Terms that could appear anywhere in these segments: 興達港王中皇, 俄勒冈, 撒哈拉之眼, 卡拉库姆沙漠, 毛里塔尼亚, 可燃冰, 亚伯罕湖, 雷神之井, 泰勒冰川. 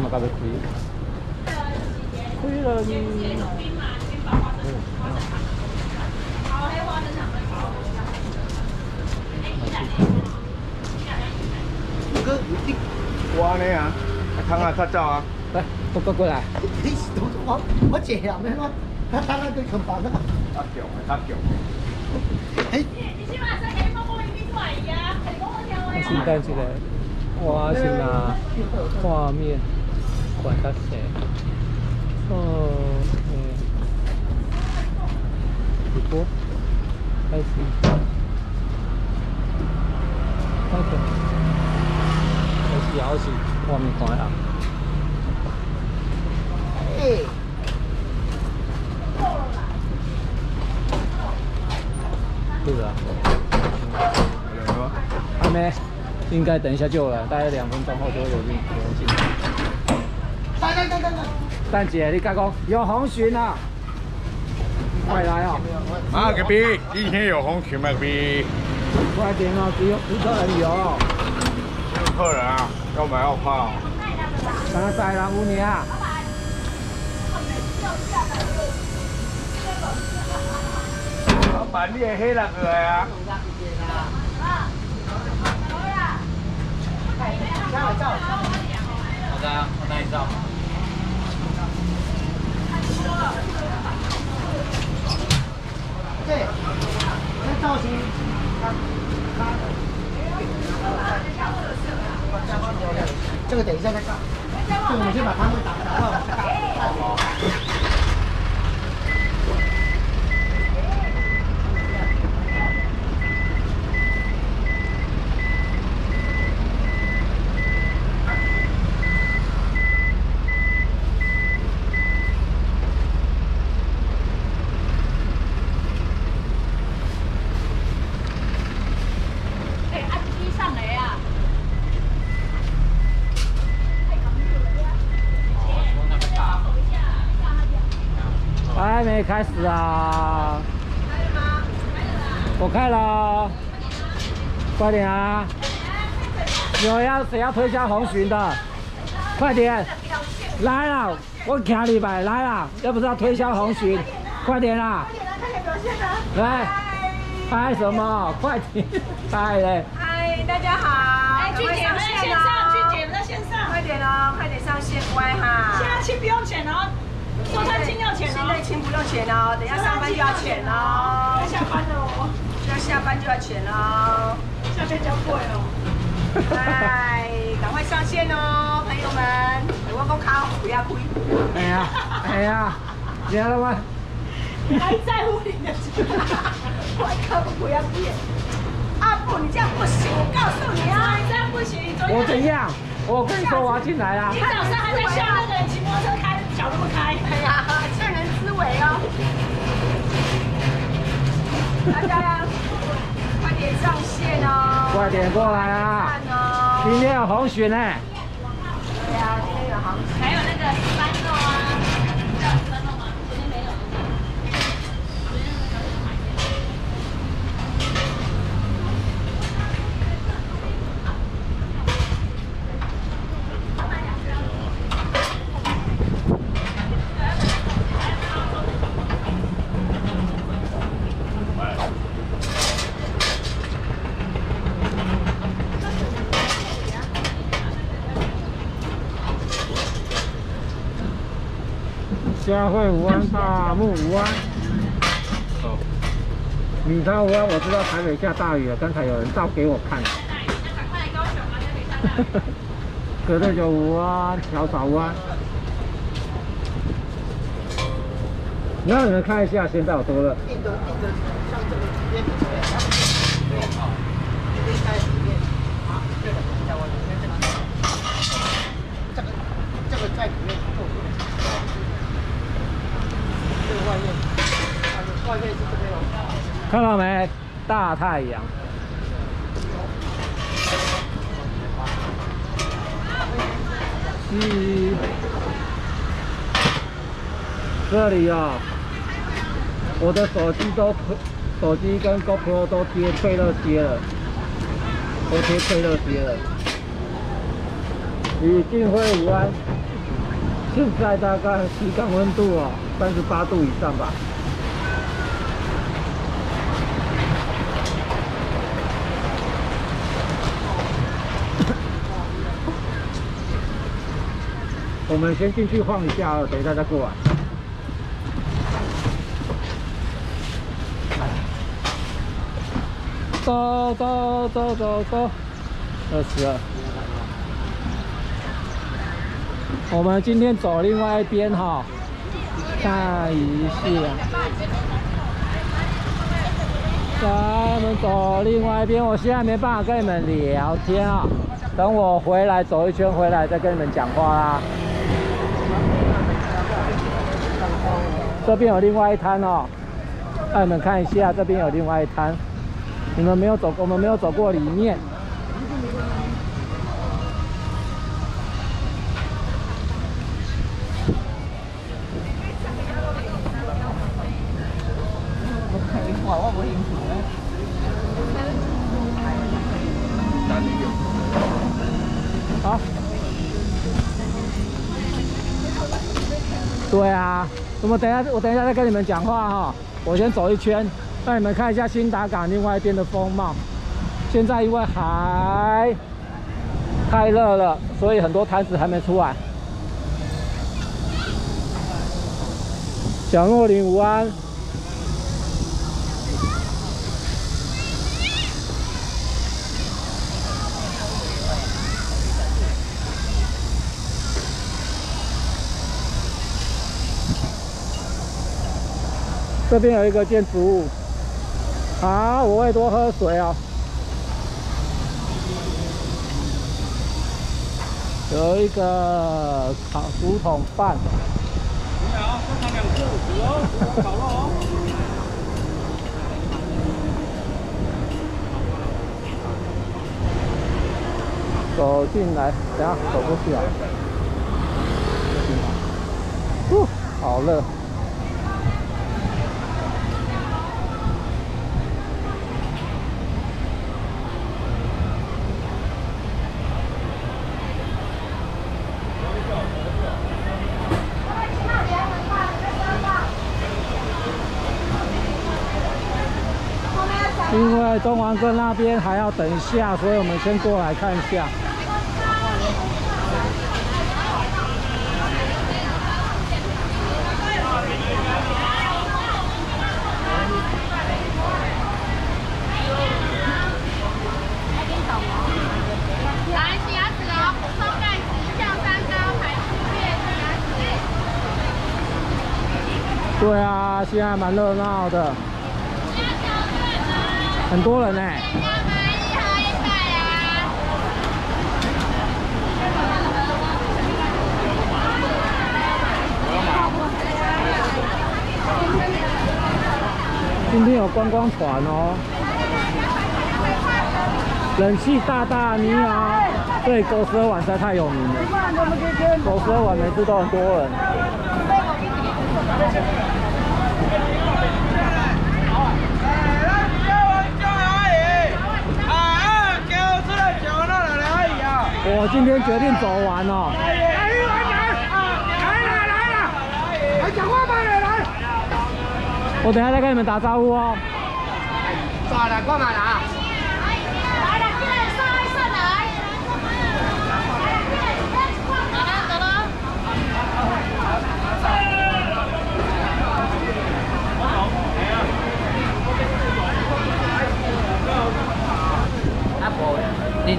咁啊交俾佢。佢啊，我呢啊，睇下拍照啊，嚟，都過過嚟。你到我借人咩咯？睇佢咁辦得。得嘅，得嘅。誒，你先話識起，幫我影啲嚟啊！你講我聽我啊。先等先嚟。 我先拿画面管它谁？哦，直播开始，开始画面关啊。诶，对了，还没。 应该等一下就了，大概2分钟后就会有人进来。等，蛋姐，你讲讲有红鲟啊？快来啊！啊，隔壁今天有红鲟吗？隔壁。快点啊！只有客人有。有客人啊？要买要怕哦。刚刚带了5年啊。老板，你也黑了个呀？ 好的，我带你照。对，这造型，这个等一下再照。这个我们先把它们打到。还没开始啊！我开了，快点啊！谁要推销红鲟的？快点！来了，我卡你吧，来了，要不是要推销红鲟，快点啦！来，拍什么？快点，拍嘞！嗨，大家好！哎，去点了，线上！快点哦，快点上线，乖哈！现在去不用钱哦。 送餐金要钱哦，现在钱不用钱哦，等下上班就要钱哦，要下班了哦，要下班就要钱哦，下班交货哦。哎，赶快上线哦，朋友们，我讲靠，不要亏。哎呀，哎呀，你看了吗？你还在乎你的钱？我靠，不要亏。阿布，你这样不行，我告诉你啊，你这样不行。我怎样？我跟你说，我要进来啦。你早上还在笑那个人骑摩托车开。 小路开，哎呀，趁人之危哦！大家快点上线哦！快点过来啊！今天有红鲟呢。对呀，今天有红鲟。还有那个石斑肉啊，知道石斑肉吗？昨天没有。昨天那个小姐买的。 嘉惠5湾，大木5湾，哦，米汤5湾，我知道台北下大雨了，刚才有人照给我看。可乐酒5湾，小草5湾。让你们看一下，现在有多热。这个在里面。 外面是这边有，看到没？大太阳。嗯，这里啊，我的手机跟 GoPro 都贴退热贴了，都贴退热贴了。与嘉惠5湾。现在大概体感温度哦，38度以上吧。我们先进去晃一下，等一下再过来。 走走走走走，22。我们今天走另外一边哈，看一下。来，我们走另外一边。我现在没办法跟你们聊天啊，等我回来走一圈回来再跟你们讲话啦。这边有另外一摊哦，让你们看一下，这边有另外一摊。 你们没有走，我们没有走过里面。好、啊。对啊，我等一下再跟你们讲话哈，我先走一圈。 让你们看一下新达港另外一边的风貌。现在因为海太热了，所以很多摊子还没出来。小诺林午安。这边有一个建筑物。 啊，我会多喝水哦。有一个烤竹筒饭。你好，多拿2个，有烤肉哦。走进来，等下走过去啊。哦，好热。 因为中王镇那边还要等一下，所以我们先过来看一下。来，洗牙齿哦，补充钙质，1项3高，排出血，洗牙齿。对啊，现在蛮热闹的。 很多人呢、欸。今天有观光团哦，冷气大大咪啊！对，狗舌碗实在太有名了，狗舌碗每次都很多人。 我今天决定走完哦。来，来讲话吧，来来。我等一下再跟你们打招呼哦。抓了，过来啦。来了，进来，上来，上来。走了，走了。阿婆，你。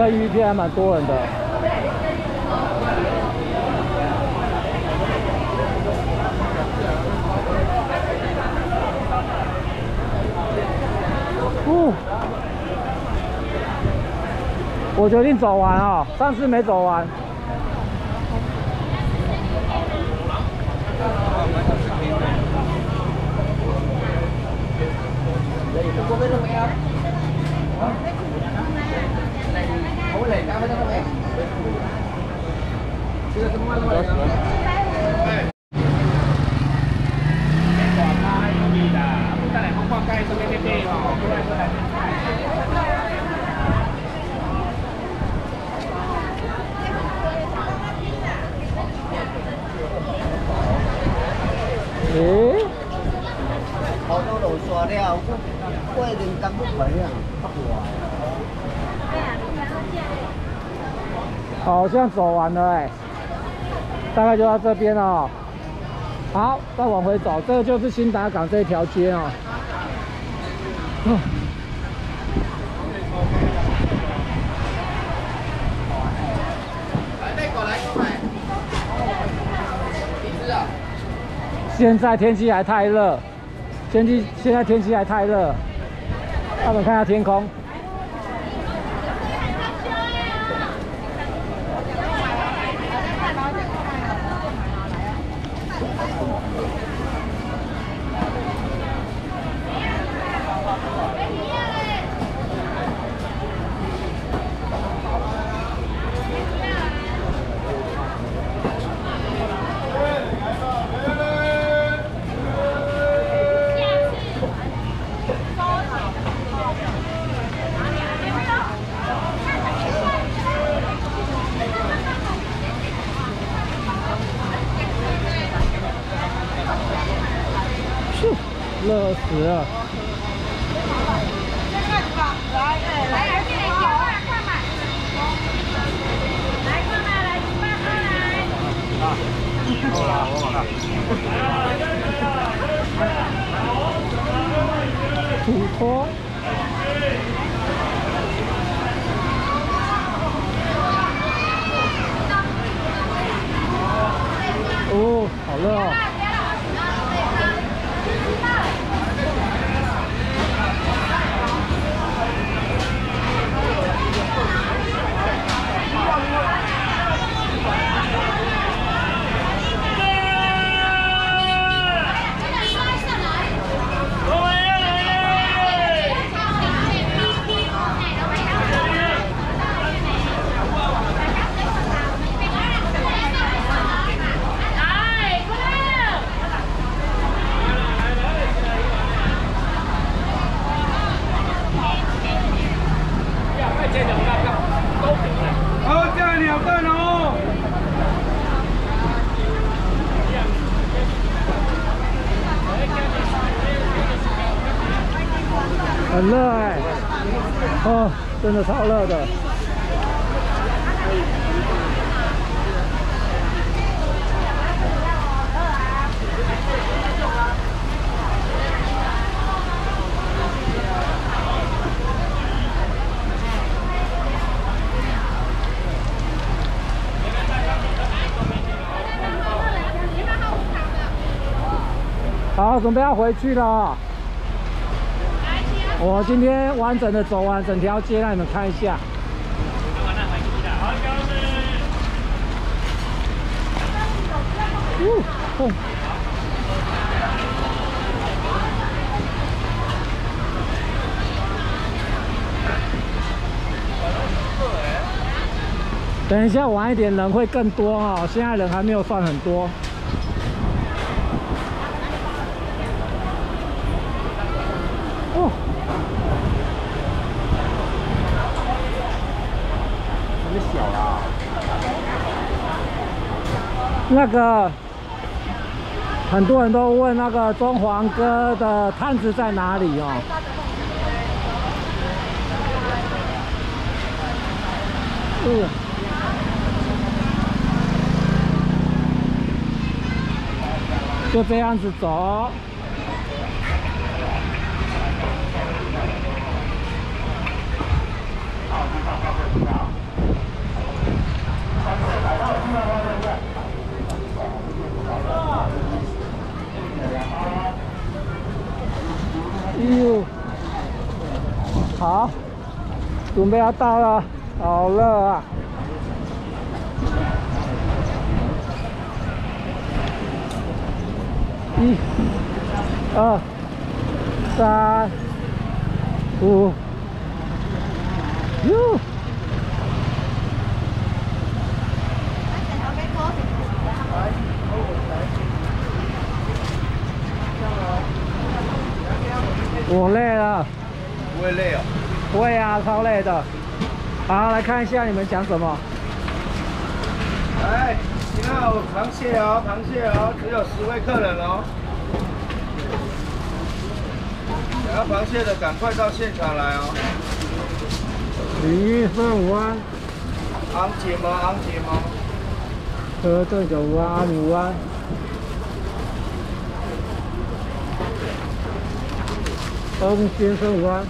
那鱼片还蛮多人的。 我决定走完啊、哦，上次没走完。好像走完了哎、欸，大概就到这边哦。好，再往回走，这个就是新达港这一条街哦。现在天气还太热，让我们看一下天空。 热死了！土托。哦，好热哦！ 很热哎、欸，哦，真的超热的。好，准备要回去了。 我今天完整的走完整条街，让你们看一下。等一下晚一点人会更多哦，现在人还没有算很多。 那个很多人都问那个中皇哥的摊子在哪里哦？就这样子走。 好，准备要到了，好热啊！1、2、3、5，哟！ 我累了，不会累哦。会啊，超累的。好，来看一下你们讲什么。哎，你看有螃蟹哦，螃蟹哦，只有10位客人哦。要螃蟹的赶快到现场来哦。01451。安吉吗？安吉吗？9295啊，95啊。 595啊！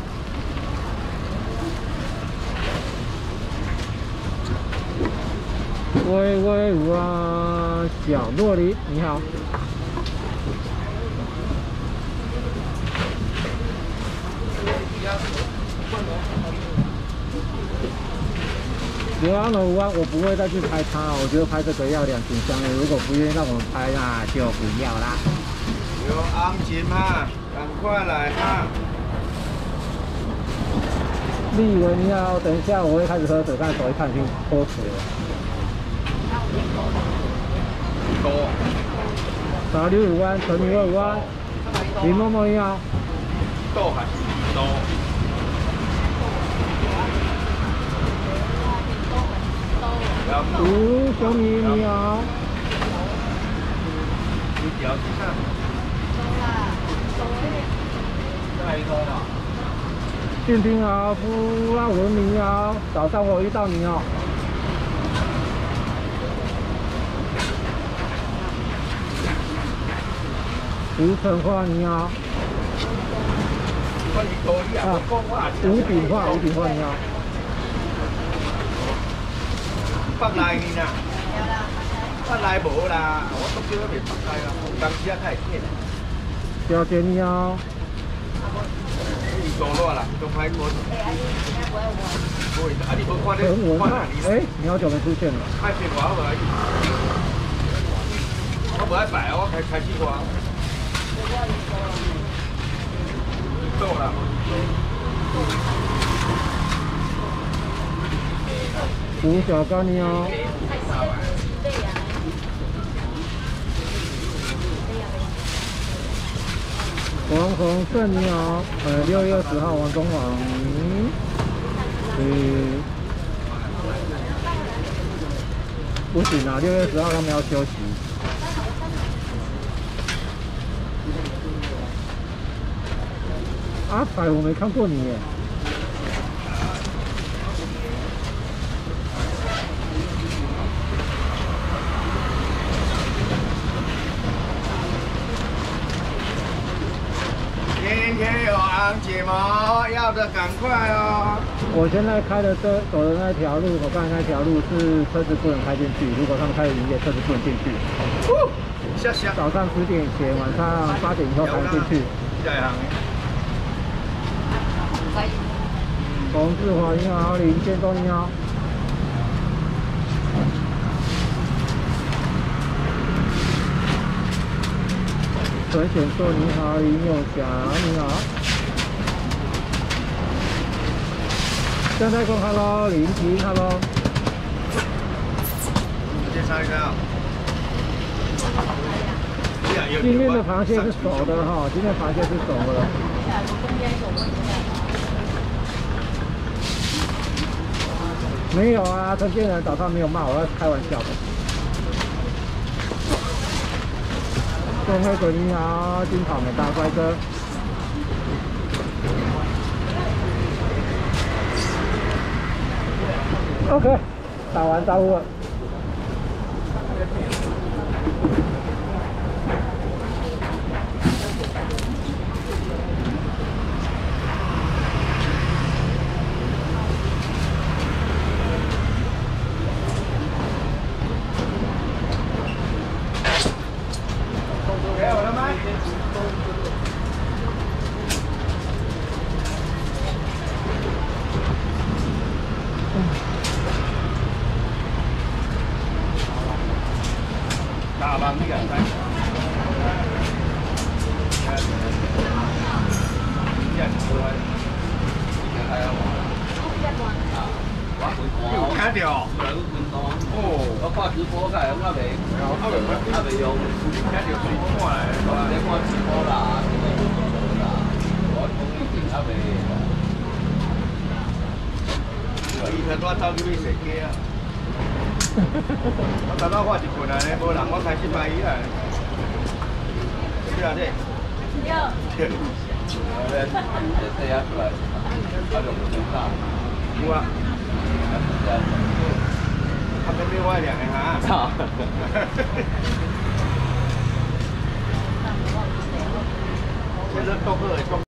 喂啊，小洛梨，你好。625啊！我不会再去拍它，我觉得拍这个要两斤香的，如果不愿意让我拍，那就不要啦。625啊！ 赶快来哈！立文要等一下，我会开始喝水，但手一看已经脱水了。多。665啊，025啊，林默默你好。多还是多？吴小米你好。你屌几下？ 俊斌啊，不让文明啊！早上我遇到你哦。吴成化你好。啊，吴炳化你好。北来你呐？北来无啦，我都叫你北来啦，江西啊太近。小姐你好。 走落了，都拍过。哎，你不看嘞？哎，你好久没出现了。太喜欢我了，我不爱摆哦，开西瓜。够了。五角干你哦。王宏胜你好，6月20号王中王，不行啊，6月10号他们要休息。阿彩我没看过你耶。睫毛要的赶快哦！我现在开的车走的那条路，我刚才那条路是车子不能开进去。如果他们开了营业，车子不能进去。早上10点以前，晚上8点以后才能进去。洪志华你好，林建东你好。陈显硕你好，林永霞你好。 姜太公 ，Hello， 林奇 ，Hello。介绍一下。今天的螃蟹是熟的哈，今天螃蟹是熟的。没有啊，陈建仁早上没有骂我，开玩笑的。宋慧滚你好，金草莓大乖哥。 OK， 打完招呼了。给我了吗？